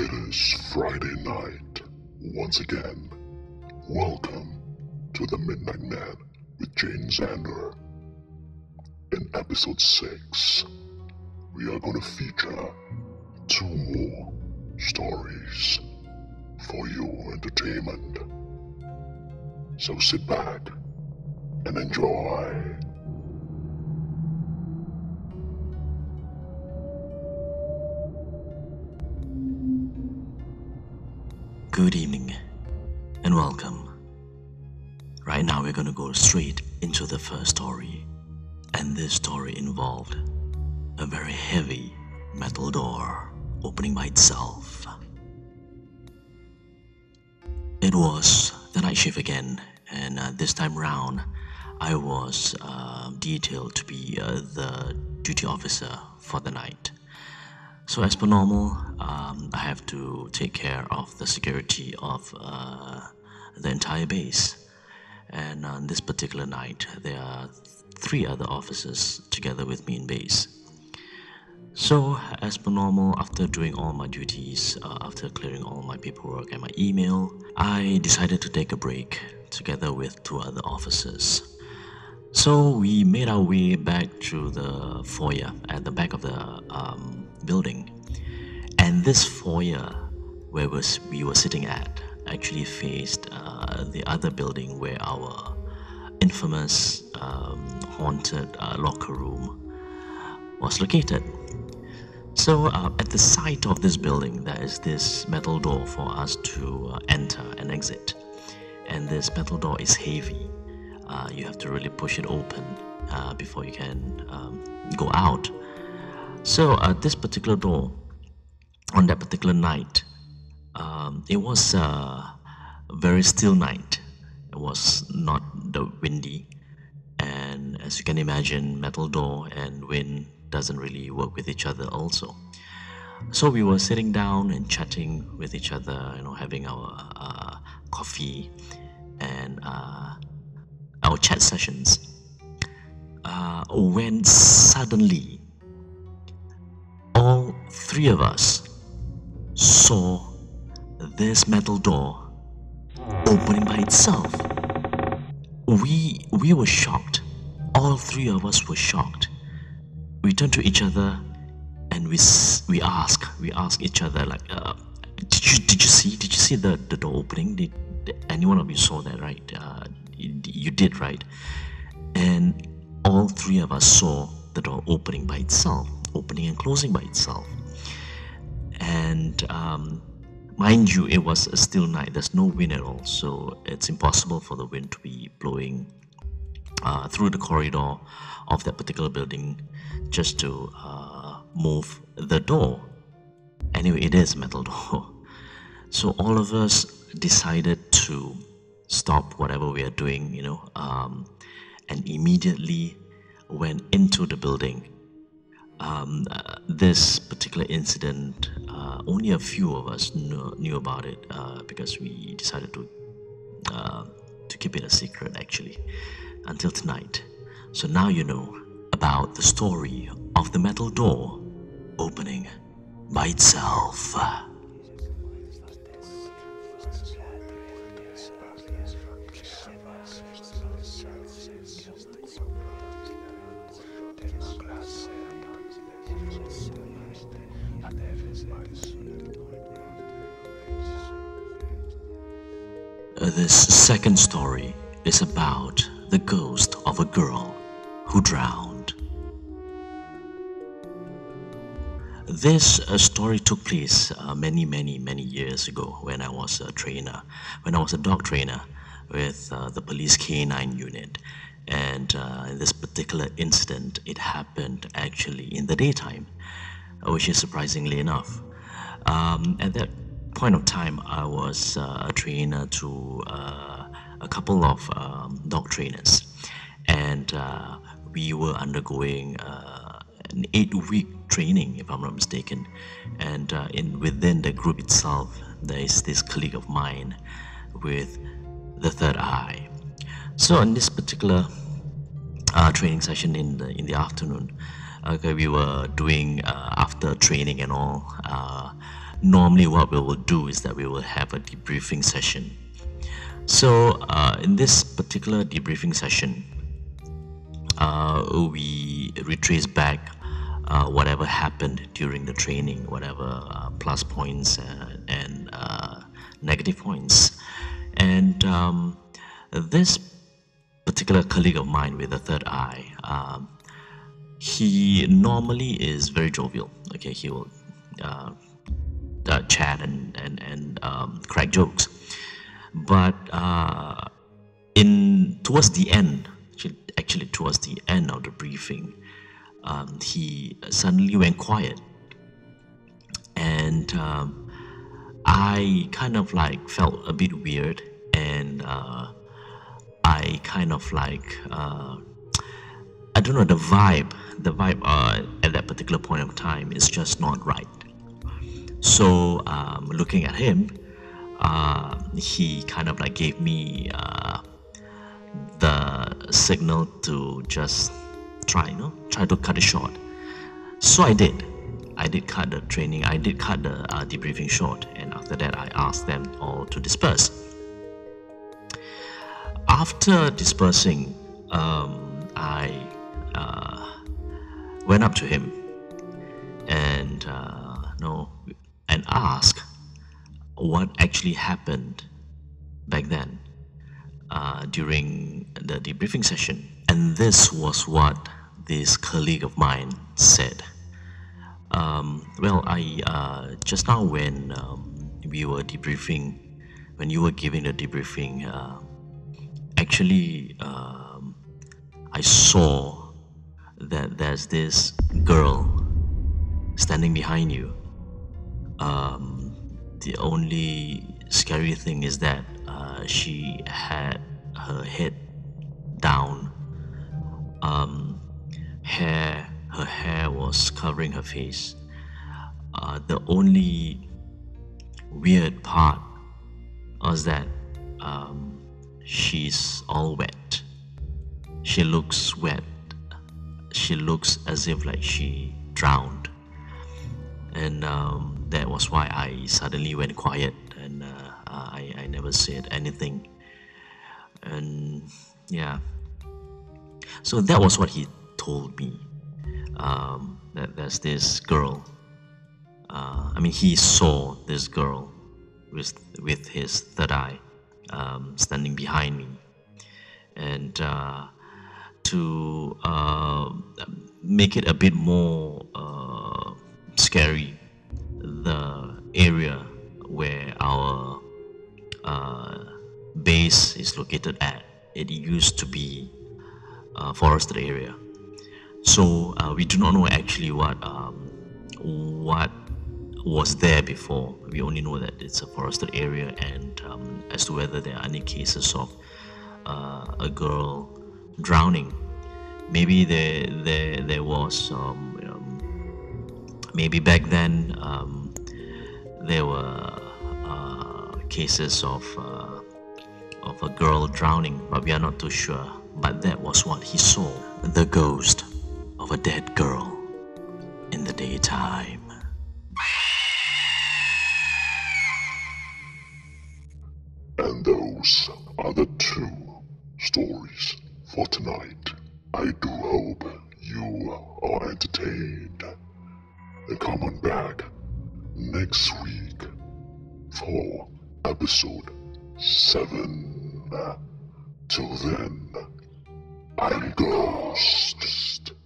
It is Friday night once again. Welcome to The Midnight Man with Jaden Zander. In episode 6, we are going to feature 2 more stories for your entertainment. So sit back and enjoy. Good evening, and welcome. Right now we're gonna go straight into the first story, and this story involved a very heavy metal door opening by itself. It was the night shift again, and this time round I was detailed to be the duty officer for the night. So as per normal, I have to take care of the security of the entire base. And on this particular night, there are 3 other officers together with me in base. So as per normal, after doing all my duties, after clearing all my paperwork and my email, I decided to take a break together with 2 other officers. So we made our way back to the foyer at the back of the building, and this foyer where we were sitting at actually faced the other building where our infamous haunted locker room was located. So at the site of this building, there is this metal door for us to enter and exit, and this metal door is heavy. You have to really push it open before you can go out. So this particular door, on that particular night, it was a very still night. It was not the windy, and as you can imagine, metal door and wind doesn't really work with each other also. So we were sitting down and chatting with each other, you know, having our coffee and our chat sessions, when suddenly all 3 of us saw this metal door opening by itself. We were shocked. All 3 of us were shocked. We turned to each other and we asked each other, like, did you see the door opening? Did anyone of you saw that, right? You did, right? And all 3 of us saw the door opening by itself, opening and closing by itself. And mind you, it was a still night. There's no wind at all, so it's impossible for the wind to be blowing through the corridor of that particular building just to move the door. Anyway, it is a metal door. So all of us decided to stop whatever we are doing, you know, and immediately went into the building. This particular incident, only a few of us knew about it, because we decided to keep it a secret actually until tonight. So now you know about the story of the metal door opening by itself. This second story is about the ghost of a girl who drowned. This story took place many years ago when I was a trainer, when I was a dog trainer with the police K9 unit. And in this particular incident, it happened actually in the daytime, which is surprisingly enough. At that point of time, I was a trainer to a couple of dog trainers, and we were undergoing an 8-week training, if I'm not mistaken. And within the group itself, there is this colleague of mine with the third eye. So in this particular training session in the afternoon, okay, we were doing after training and all, normally what we will do is that we will have a debriefing session. So in this particular debriefing session, we retrace back whatever happened during the training, whatever plus points and negative points. And this particular colleague of mine with the third eye, he normally is very jovial. Okay, he will chat and crack jokes, but towards the end of the briefing, he suddenly went quiet, and I kind of like felt a bit weird, and I kind of like I don't know, the vibe at that particular point of time is just not right. So looking at him, he kind of like gave me the signal to just try to cut it short. So I did cut the training, I did cut the debriefing short, and after that I asked them all to disperse. After dispersing, I went up to him and and asked what actually happened back then during the debriefing session. And this was what this colleague of mine said. Well, I just now when we were debriefing, when you were giving the debriefing, actually I saw that there's this girl standing behind you. The only scary thing is that she had her head down, her hair was covering her face. The only weird part was that she's all wet. She looks wet. She looks as if like she drowned. And that was why I suddenly went quiet, and I never said anything. And yeah, so that was what he told me, that there's this girl, I mean he saw this girl with his third eye standing behind me. And to make it a bit more scary, the area where our base is located at, it used to be a forested area. So we do not know actually what was there before. We only know that it's a forested area, and as to whether there are any cases of a girl drowning. Maybe there was maybe back then there were cases of a girl drowning, but we are not too sure. But that was what he saw, the ghost of a dead girl in the daytime. And those are the two stories for tonight. I do hope you are entertained. Come on back next week for episode 7. Till then, I'm Ghost.